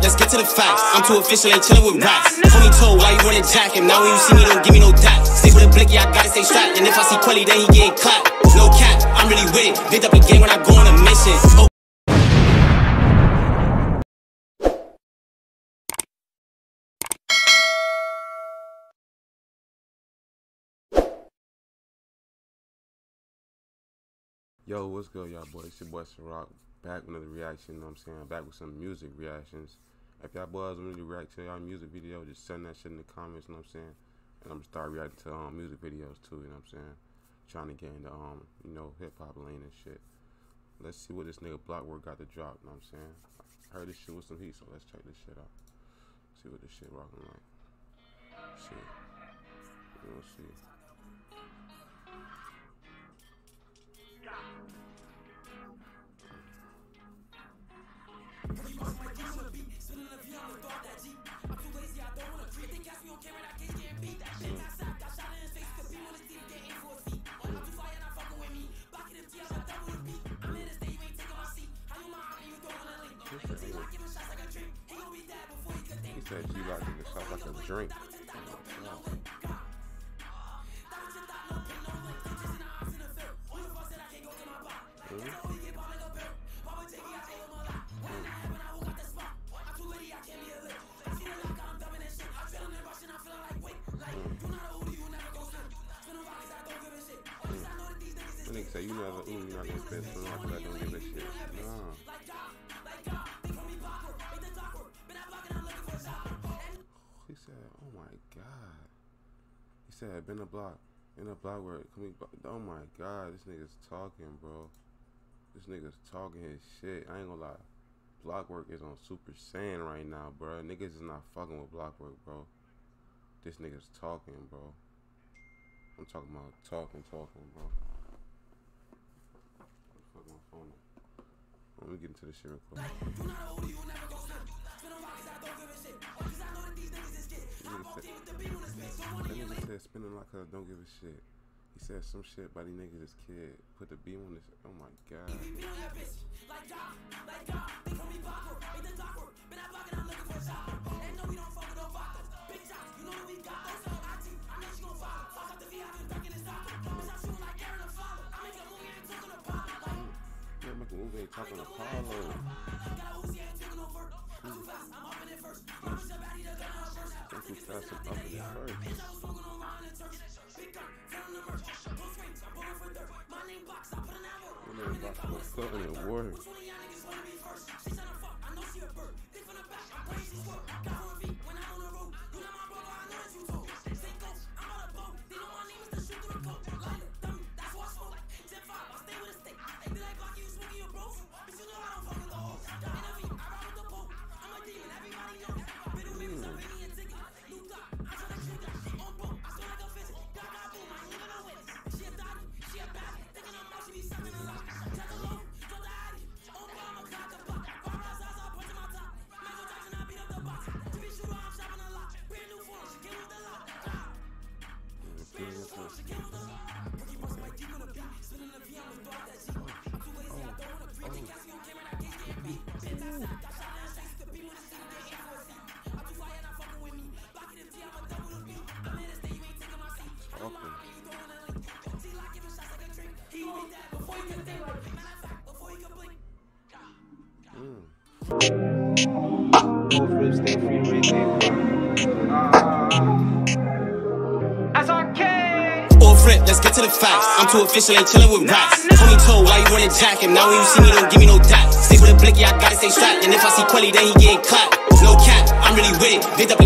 Let's get to the facts. I'm too official, ain't chillin' with rats. Homie told why you running jack, and now when you see me, don't give me no dap. Stay with a blicky, I gotta stay strapped. And if I see Quelly, then he getting clapped. No cap, I'm really with it. Picked up a game when I go on a mission. Oh. Yo, what's good, y'all boys? It's your boy Sir Rock. Back with another reaction, you know what I'm saying? Back with some music reactions. If y'all boys want me to react to y'all music video, just send that shit in the comments, you know what I'm saying? And I'm gonna start reacting to music videos too, you know what I'm saying? Trying to get into you know, hip hop lane and shit. Let's see what this nigga Blockwork got to drop, you know what I'm saying? I heard this shit with some heat, so let's check this shit out. See what this shit rocking like. Shit. We'll see. He said you got to get yourself like a drink. So you never, you're not gonna spend so much that I don't give a shit. No. He said, oh my God. He said, been a block. In a block where, oh my God, this nigga's talking, bro. This nigga's talking his shit. I ain't gonna lie. Blockwork is on Super Saiyan right now, bro. Niggas is not fucking with Blockwork, bro. This nigga's talking, bro. I'm talking about talking, bro. Let me get into this shit real quick. He said spinning like I don't give a shit. He said some shit about these niggas is kid. Put the beam on this. Oh my God. Talking to Paulo. Let's get to the facts. I'm too official, ain't chillin' with rats. Homie told why you running jack, and now when you see me, don't give me no dap. Stay with a blicky, I gotta stay strapped. And if I see Quelly, then he getting clapped. No cap, I'm really with it. Picked up